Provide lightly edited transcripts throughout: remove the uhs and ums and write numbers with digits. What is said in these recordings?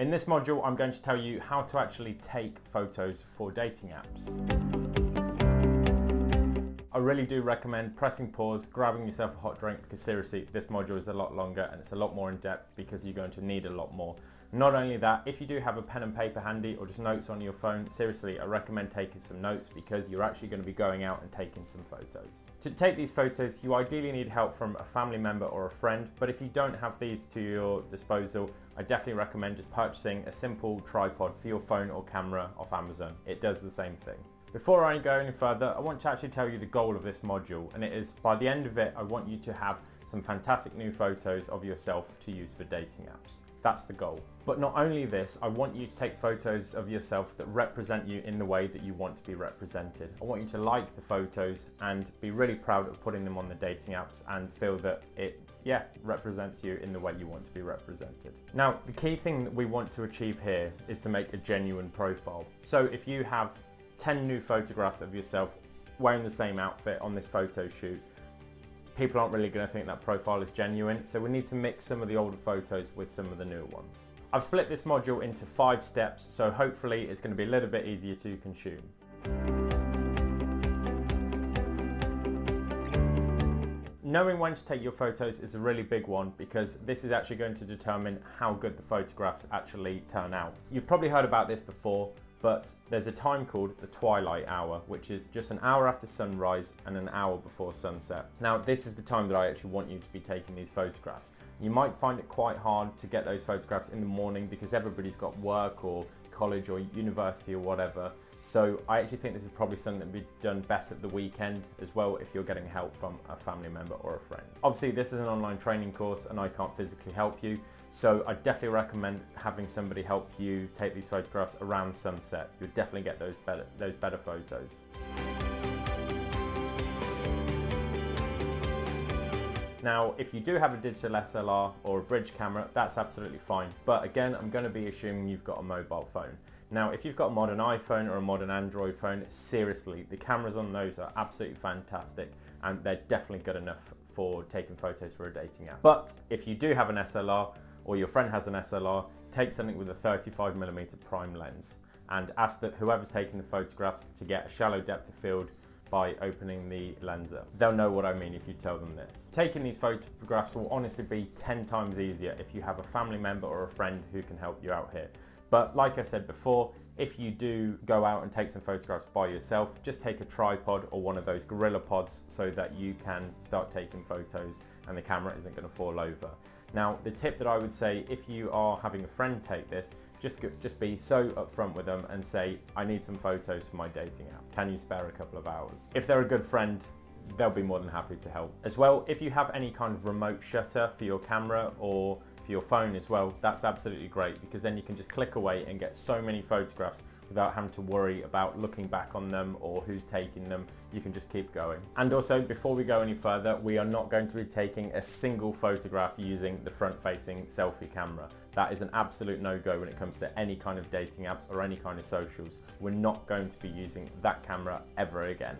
In this module, I'm going to tell you how to actually take photos for dating apps. I really do recommend pressing pause, grabbing yourself a hot drink, because seriously, this module is a lot longer and it's a lot more in depth because you're going to need a lot more. Not only that, if you do have a pen and paper handy or just notes on your phone, seriously, I recommend taking some notes because you're actually going to be going out and taking some photos. To take these photos, you ideally need help from a family member or a friend, but if you don't have these to your disposal, I definitely recommend just purchasing a simple tripod for your phone or camera off Amazon. It does the same thing. Before I go any further, I want to actually tell you the goal of this module, and it is by the end of it, I want you to have some fantastic new photos of yourself to use for dating apps. That's the goal. But not only this, I want you to take photos of yourself that represent you in the way that you want to be represented. I want you to like the photos and be really proud of putting them on the dating apps and feel that it represents you in the way you want to be represented. Now, the key thing that we want to achieve here is to make a genuine profile. So if you have 10 new photographs of yourself wearing the same outfit on this photo shoot, people aren't really going to think that profile is genuine, so we need to mix some of the older photos with some of the newer ones. I've split this module into 5 steps, so hopefully it's going to be a little bit easier to consume. Knowing when to take your photos is a really big one because this is actually going to determine how good the photographs actually turn out. You've probably heard about this before, but there's a time called the twilight hour, which is just an hour after sunrise and an hour before sunset. Now, this is the time that I actually want you to be taking these photographs. You might find it quite hard to get those photographs in the morning because everybody's got work or college or university or whatever. So I actually think this is probably something that would be done best at the weekend as well if you're getting help from a family member or a friend. Obviously, this is an online training course and I can't physically help you, so I definitely recommend having somebody help you take these photographs around sunset. You'll definitely get those better photos. Now, if you do have a digital SLR or a bridge camera, that's absolutely fine. But again, I'm going to be assuming you've got a mobile phone. Now, if you've got a modern iPhone or a modern Android phone, seriously, the cameras on those are absolutely fantastic and they're definitely good enough for taking photos for a dating app. But if you do have an SLR or your friend has an SLR, take something with a 35mm prime lens and ask that whoever's taking the photographs to get a shallow depth of field by opening the lens up. They'll know what I mean if you tell them this. Taking these photographs will honestly be 10 times easier if you have a family member or a friend who can help you out here. But like I said before, if you do go out and take some photographs by yourself, just take a tripod or one of those gorilla pods so that you can start taking photos and the camera isn't going to fall over. Now, the tip that I would say, if you are having a friend take this, just be so upfront with them and say, I need some photos for my dating app. Can you spare a couple of hours? If they're a good friend, they'll be more than happy to help. As well, if you have any kind of remote shutter for your camera or for your phone as well, that's absolutely great because then you can just click away and get so many photographs without having to worry about looking back on them or who's taking them. You can just keep going. And also, before we go any further, we are not going to be taking a single photograph using the front-facing selfie camera. That is an absolute no-go when it comes to any kind of dating apps or any kind of socials. We're not going to be using that camera ever again.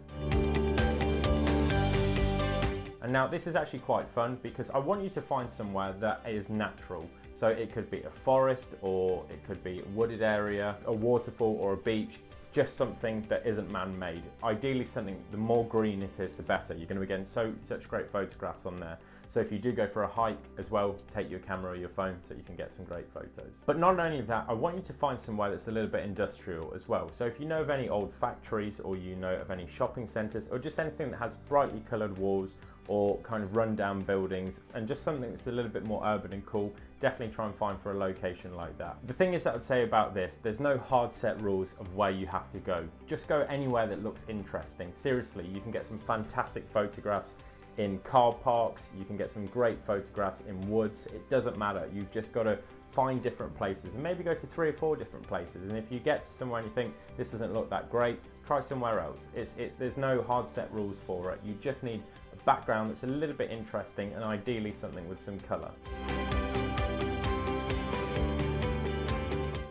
And now this is actually quite fun because I want you to find somewhere that is natural. So it could be a forest or it could be a wooded area, a waterfall or a beach, just something that isn't man-made. Ideally something, the more green it is, the better. You're going to be getting such great photographs on there. So if you do go for a hike as well, take your camera or your phone so you can get some great photos. But not only that, I want you to find somewhere that's a little bit industrial as well. So if you know of any old factories or you know of any shopping centres or just anything that has brightly coloured walls or kind of run-down buildings and just something that's a little bit more urban and cool, definitely try and find for a location like that. The thing is that I would say about this, there's no hard set rules of where you have to go. Just go anywhere that looks interesting. Seriously, you can get some fantastic photographs in car parks, you can get some great photographs in woods. It doesn't matter, you've just got to find different places and maybe go to 3 or 4 different places, and if you get to somewhere and you think this doesn't look that great, try somewhere else. There's no hard set rules for it. You just need a background that's a little bit interesting and ideally something with some colour.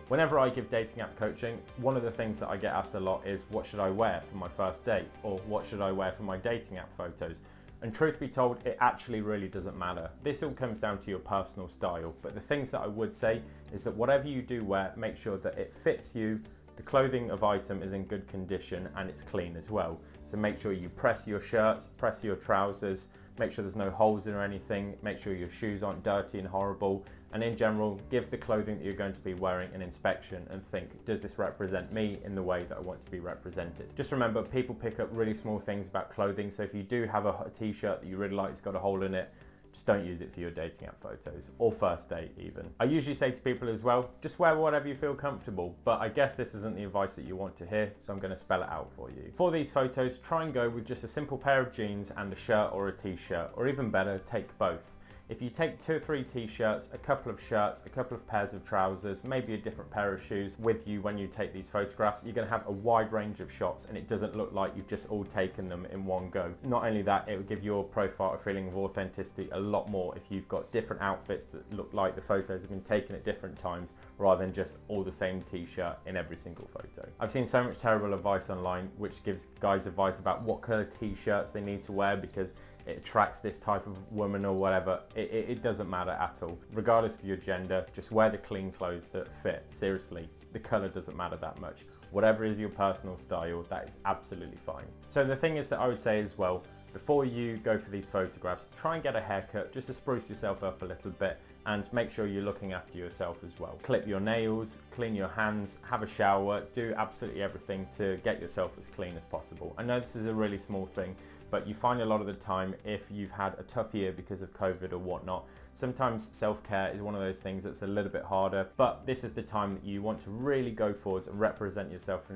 Whenever I give dating app coaching, one of the things that I get asked a lot is what should I wear for my first date or what should I wear for my dating app photos? And truth be told, it actually really doesn't matter. This all comes down to your personal style, but the things that I would say is that whatever you do wear, make sure that it fits you, the clothing of item is in good condition, and it's clean as well. So make sure you press your shirts, press your trousers, make sure there's no holes in or anything, make sure your shoes aren't dirty and horrible, and in general, give the clothing that you're going to be wearing an inspection and think, does this represent me in the way that I want to be represented? Just remember, people pick up really small things about clothing, so if you do have a t-shirt that you really like, it's got a hole in it, just don't use it for your dating app photos, or first date even. I usually say to people as well, just wear whatever you feel comfortable, but I guess this isn't the advice that you want to hear, so I'm gonna spell it out for you. For these photos, try and go with just a simple pair of jeans and a shirt or a t-shirt, or even better, take both. If you take 2 or 3 t-shirts, a couple of shirts, a couple of pairs of trousers, maybe a different pair of shoes with you when you take these photographs, you're gonna have a wide range of shots and it doesn't look like you've just all taken them in one go. Not only that, it will give your profile a feeling of authenticity a lot more if you've got different outfits that look like the photos have been taken at different times rather than just all the same t-shirt in every single photo. I've seen so much terrible advice online which gives guys advice about what color t-shirts they need to wear because it attracts this type of woman or whatever. It doesn't matter at all. Regardless of your gender, just wear the clean clothes that fit. Seriously, the color doesn't matter that much. Whatever is your personal style, that is absolutely fine. So the thing is that I would say as well, before you go for these photographs, try and get a haircut just to spruce yourself up a little bit and make sure you're looking after yourself as well. Clip your nails, clean your hands, have a shower, do absolutely everything to get yourself as clean as possible. I know this is a really small thing, but you find a lot of the time if you've had a tough year because of COVID or whatnot, sometimes self-care is one of those things that's a little bit harder, but this is the time that you want to really go forward and represent yourself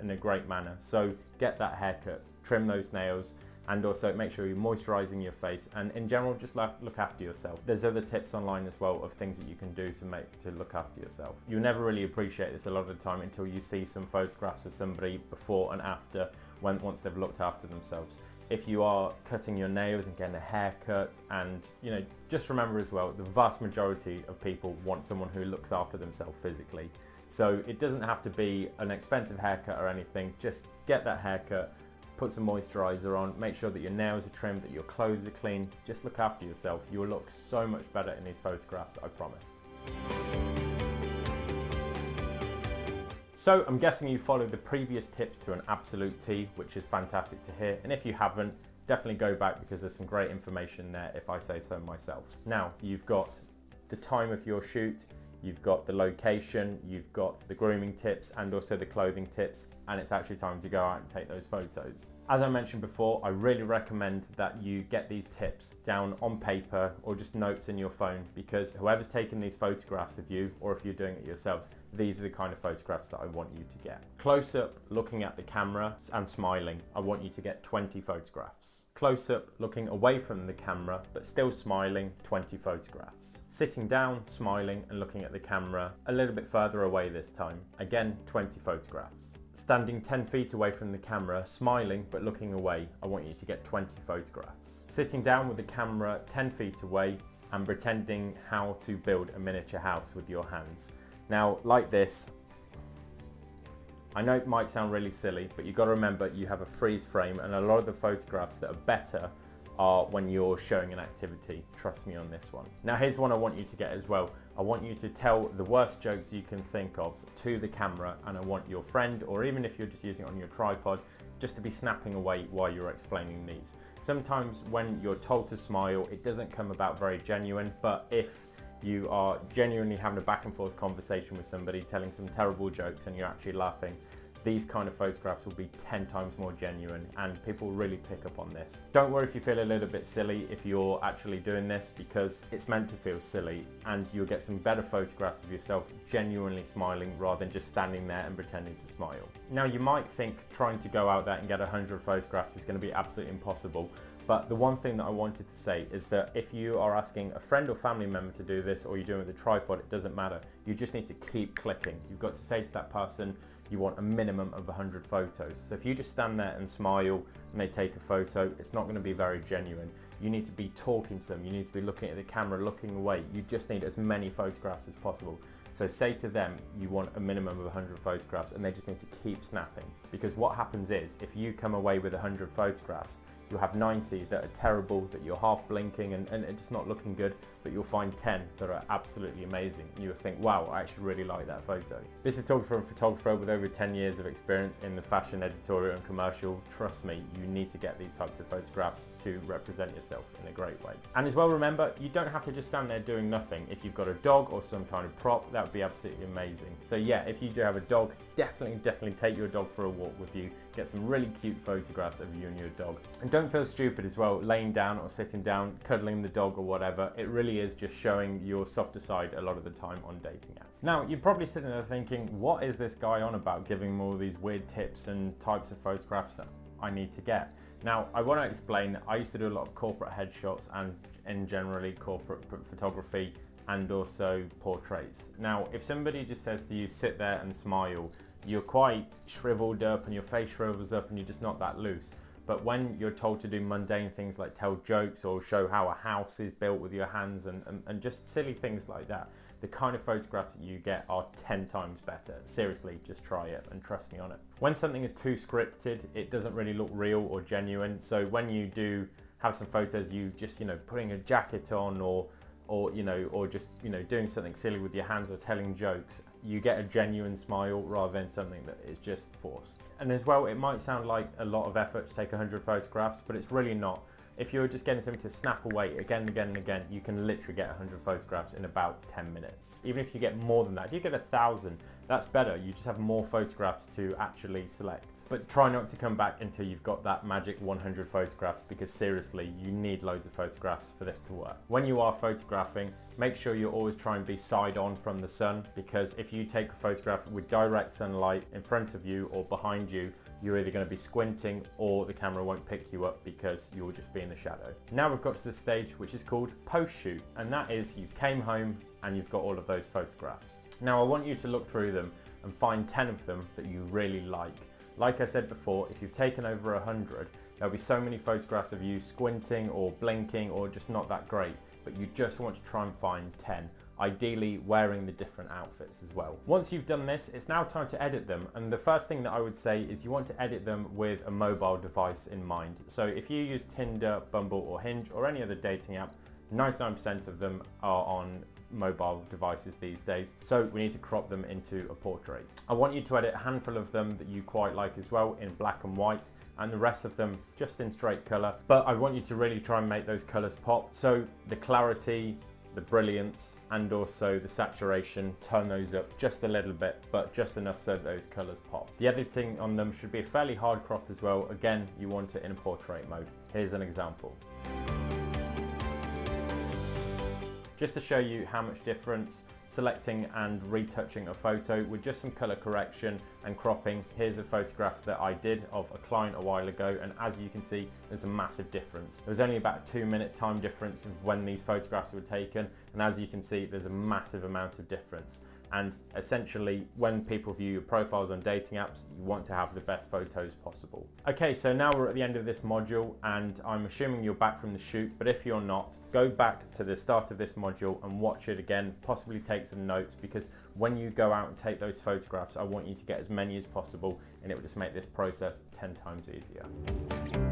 in a great manner. So get that haircut, trim those nails, and also make sure you're moisturizing your face, and in general just look after yourself. There's other tips online as well of things that you can do to look after yourself. You'll never really appreciate this a lot of the time until you see some photographs of somebody before and after once they've looked after themselves. If you are cutting your nails and getting a haircut, and you know, just remember as well, the vast majority of people want someone who looks after themselves physically. So it doesn't have to be an expensive haircut or anything, just get that haircut, put some moisturizer on, make sure that your nails are trimmed, that your clothes are clean, just look after yourself. You will look so much better in these photographs, I promise. So I'm guessing you followed the previous tips to an absolute T, which is fantastic to hear, and if you haven't, definitely go back because there's some great information there if I say so myself. Now, you've got the time of your shoot, you've got the location, you've got the grooming tips and also the clothing tips, and it's actually time to go out and take those photos. As I mentioned before, I really recommend that you get these tips down on paper or just notes in your phone, because whoever's taking these photographs of you, or if you're doing it yourselves, these are the kind of photographs that I want you to get. Close up, looking at the camera and smiling, I want you to get 20 photographs. Close up, looking away from the camera, but still smiling, 20 photographs. Sitting down, smiling and looking at the camera a little bit further away this time, again, 20 photographs. Standing 10 feet away from the camera, smiling but looking away, I want you to get 20 photographs. Sitting down with the camera 10 feet away and pretending how to build a miniature house with your hands. Now, like this, I know it might sound really silly, but you've got to remember you have a freeze frame, and a lot of the photographs that are better are when you're showing an activity. Trust me on this one. Now here's one I want you to get as well. I want you to tell the worst jokes you can think of to the camera, and I want your friend, or even if you're just using it on your tripod, just to be snapping away while you're explaining these. Sometimes when you're told to smile, it doesn't come about very genuine, but if you are genuinely having a back and forth conversation with somebody, telling some terrible jokes and you're actually laughing, these kind of photographs will be 10 times more genuine, and people really pick up on this. Don't worry if you feel a little bit silly if you're actually doing this, because it's meant to feel silly, and you'll get some better photographs of yourself genuinely smiling rather than just standing there and pretending to smile. Now you might think trying to go out there and get 100 photographs is going to be absolutely impossible, but the one thing that I wanted to say is that if you are asking a friend or family member to do this, or you're doing it with a tripod, it doesn't matter. You just need to keep clicking. You've got to say to that person, you want a minimum of 100 photos. So if you just stand there and smile and they take a photo, it's not going to be very genuine. you need to be talking to them, you need to be looking at the camera, looking away. You just need as many photographs as possible. So say to them you want a minimum of 100 photographs, and they just need to keep snapping. Because what happens is, if you come away with 100 photographs, you'll have 90 that are terrible, that you're half blinking and it's just not looking good, but you'll find 10 that are absolutely amazing. You'll think, wow, I actually really like that photo. This is talking from a photographer with over 10 years of experience in the fashion, editorial and commercial. Trust me, you need to get these types of photographs to represent yourself in a great way. And as well, remember, you don't have to just stand there doing nothing. If you've got a dog or some kind of prop, that would be absolutely amazing. So yeah, if you do have a dog, definitely take your dog for a walk with you. Get some really cute photographs of you and your dog. And don't feel stupid as well, laying down or sitting down, cuddling the dog or whatever. It really is just showing your softer side a lot of the time on dating apps. Now, you're probably sitting there thinking, what is this guy on about, giving me all these weird tips and types of photographs that I need to get? Now, I want to explain, I used to do a lot of corporate headshots and generally corporate photography and also portraits. Now, if somebody just says to you, sit there and smile, you're quite shriveled up and your face shrivels up and you're just not that loose. But when you're told to do mundane things like tell jokes or show how a house is built with your hands and just silly things like that, the kind of photographs that you get are 10 times better. Seriously, just try it and trust me on it. When something is too scripted, it doesn't really look real or genuine. So when you do have some photos, you just, putting a jacket on or doing something silly with your hands or telling jokes, you get a genuine smile rather than something that is just forced. And as well, it might sound like a lot of effort to take 100 photographs, but it's really not. If you're just getting something to snap away again and again and again, you can literally get 100 photographs in about 10 minutes. Even if you get more than that, if you get 1,000, that's better. You just have more photographs to actually select. But try not to come back until you've got that magic 100 photographs, because seriously, you need loads of photographs for this to work. When you are photographing, make sure you always try and be side on from the sun, because if you take a photograph with direct sunlight in front of you or behind you, you're either going to be squinting or the camera won't pick you up because you'll just be in the shadow. Now we've got to the stage which is called post-shoot, and that is you've came home and you've got all of those photographs. Now I want you to look through them and find 10 of them that you really like. Like I said before, if you've taken over 100, there'll be so many photographs of you squinting or blinking or just not that great, but you just want to try and find 10. Ideally wearing the different outfits as well. Once you've done this, it's now time to edit them. And the first thing that I would say is you want to edit them with a mobile device in mind. So if you use Tinder, Bumble or Hinge or any other dating app, 99% of them are on mobile devices these days. So we need to crop them into a portrait. I want you to edit a handful of them that you quite like as well in black and white, and the rest of them just in straight color. But I want you to really try and make those colors pop. So the clarity, the brilliance and also the saturation, turn those up just a little bit, but just enough so that those colours pop. The editing on them should be a fairly hard crop as well. Again, you want it in a portrait mode. Here's an example. Just to show you how much difference selecting and retouching a photo with just some color correction and cropping. Here's a photograph that I did of a client a while ago, and as you can see, there's a massive difference. There was only about a 2-minute time difference of when these photographs were taken, and as you can see, there's a massive amount of difference. And essentially, when people view your profiles on dating apps, you want to have the best photos possible. Okay, so now we're at the end of this module, and I'm assuming you're back from the shoot, but if you're not, go back to the start of this module and watch it again, possibly take some notes, because when you go out and take those photographs, I want you to get as many as possible, and it will just make this process 10 times easier.